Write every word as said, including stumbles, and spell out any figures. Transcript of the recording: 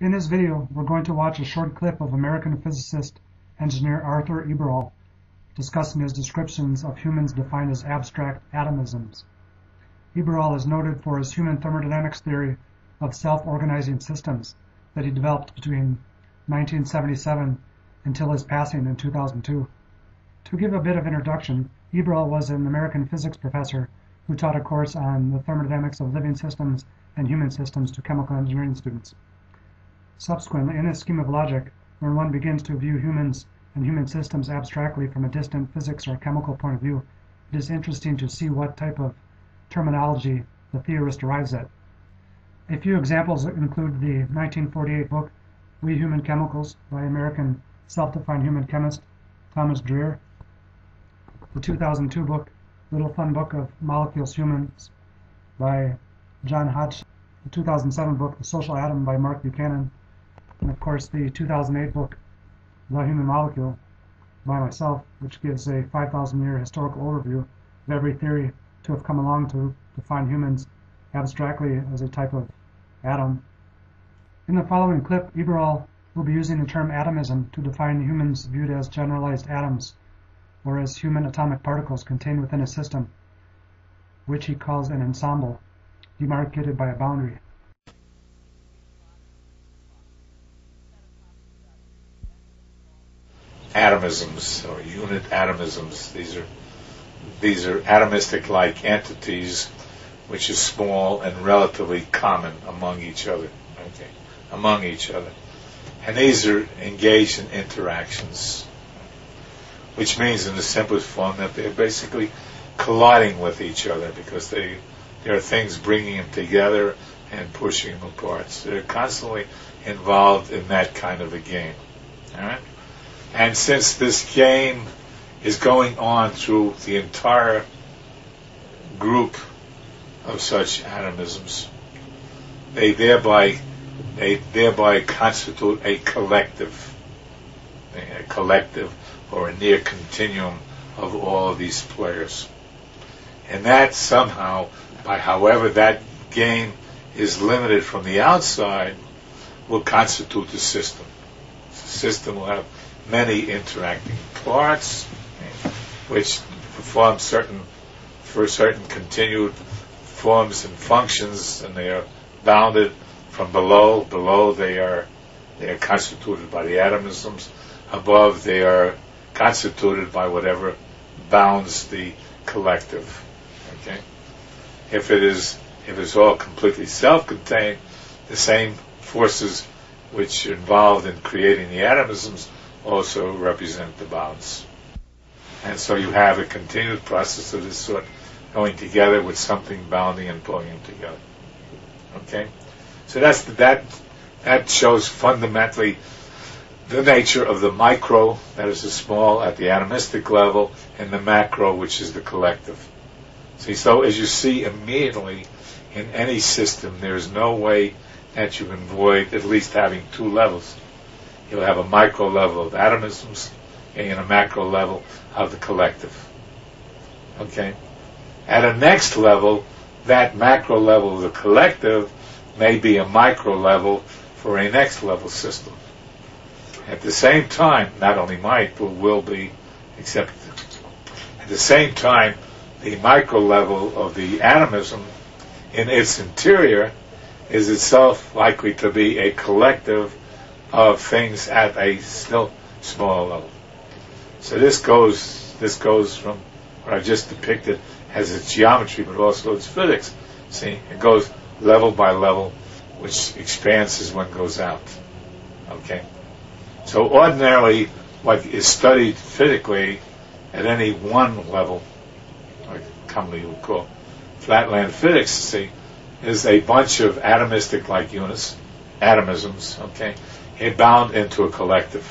In this video, we're going to watch a short clip of American physicist, engineer Arthur Iberall, discussing his descriptions of humans defined as abstract atomisms. Iberall is noted for his human thermodynamics theory of self-organizing systems that he developed between nineteen seventy-seven until his passing in two thousand two. To give a bit of introduction, Iberall was an American physics professor who taught a course on the thermodynamics of living systems and human systems to chemical engineering students. Subsequently, in his scheme of logic, when one begins to view humans and human systems abstractly from a distant physics or chemical point of view, it is interesting to see what type of terminology the theorist arrives at. A few examples include the nineteen forty-eight book We Human Chemicals by American self-defined human chemist Thomas Dreher, the two thousand two book Little Fun Book of Molecules Humans by John Hutch, the two thousand seven book The Social Atom by Mark Buchanan, and of course the two thousand eight book, The Human Molecule, by myself, which gives a five thousand year historical overview of every theory to have come along to define humans abstractly as a type of atom. In the following clip, Iberall will be using the term atomism to define humans viewed as generalized atoms, or as human atomic particles contained within a system, which he calls an ensemble, demarcated by a boundary. Atomisms, or unit atomisms. These are these are atomistic-like entities, which is small and relatively common among each other. Okay, among each other, and these are engaged in interactions, which means, in the simplest form, that they're basically colliding with each other because they there are things bringing them together and pushing them apart. So they're constantly involved in that kind of a game. All right. And since this game is going on through the entire group of such atomisms, they thereby they thereby constitute a collective, a collective or a near continuum of all of these players. And that somehow, by however that game is limited from the outside, will constitute the system. The system will have many interacting parts, which perform certain, for certain continued forms and functions, and they are bounded from below. Below they are, they are constituted by the atomisms. Above they are constituted by whatever bounds the collective. Okay? If it is, if it's all completely self-contained, the same forces which are involved in creating the atomisms also represent the bounds. And so you have a continued process of this sort going together with something bounding and pulling them together. Okay? So that's the, that that shows fundamentally the nature of the micro, that is the small at the atomistic level, and the macro, which is the collective. See, so as you see immediately in any system, there is no way that you can avoid at least having two levels. You'll have a micro level of atomisms and a macro level of the collective. Okay? At a next level, that macro level of the collective may be a micro level for a next level system. At the same time, not only might, but will be, except at the same time, the micro level of the atomism in its interior is itself likely to be a collective of things at a still smaller level. So this goes this goes from what I just depicted as its geometry, but also its physics. See, it goes level by level, which expands as one goes out. Okay. So ordinarily, what is studied physically at any one level, like commonly we call flatland physics, see, is a bunch of atomistic-like units, atomisms. Okay, bound into a collective.